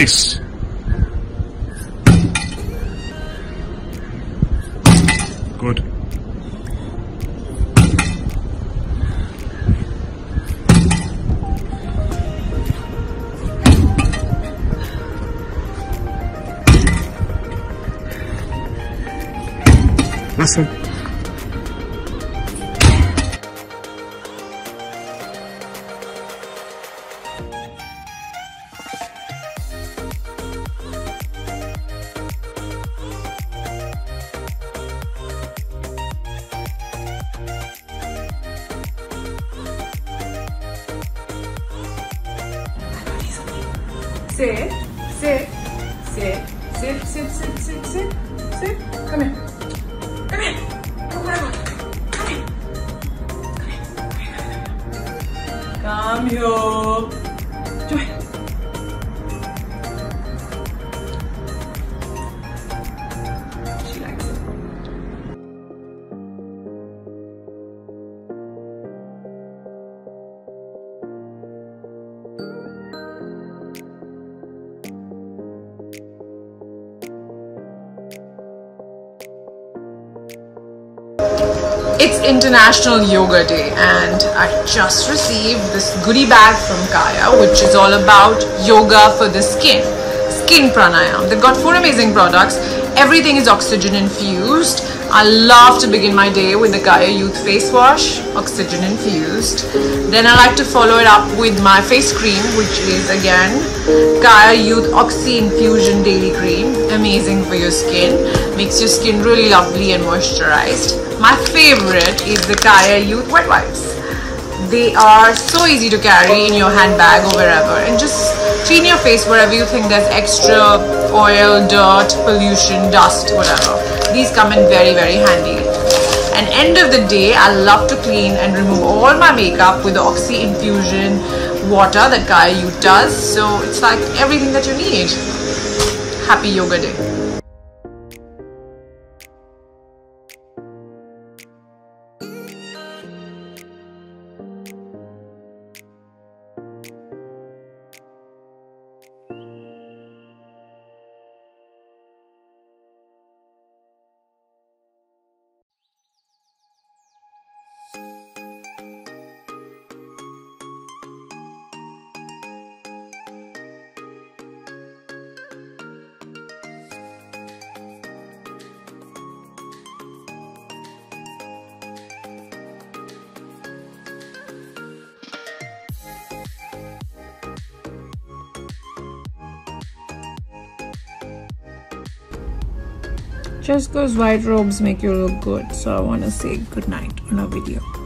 Nice. Good. Listen. Sit, sit, sit, sit, sit, sit, sit, sit, sit, come here. Come here. Come here. Come here. Come here. Join. She likes it. It's International Yoga Day and I just received this goodie bag from Kaya, which is all about yoga for the skin, Skin Pranayama. They've got 4 amazing products. Everything is oxygen infused. I love to begin my day with the Kaya Youth Face Wash, oxygen infused. Then I like to follow it up with my face cream, which is again Kaya Youth Oxy Infusion Daily Cream. Amazing for your skin. Makes your skin really lovely and moisturized. My favorite is the Kaya Youth Wet Wipes. They are so easy to carry in your handbag or wherever, and just clean your face wherever you think there's extra oil, dirt, pollution, dust, whatever. These come in very, very handy. And end of the day, I love to clean and remove all my makeup with the Oxy Infusion water that Kaya Youth does. So it's like everything that you need. Happy Yoga Day. Just because white robes make you look good, so I want to say good night on our video.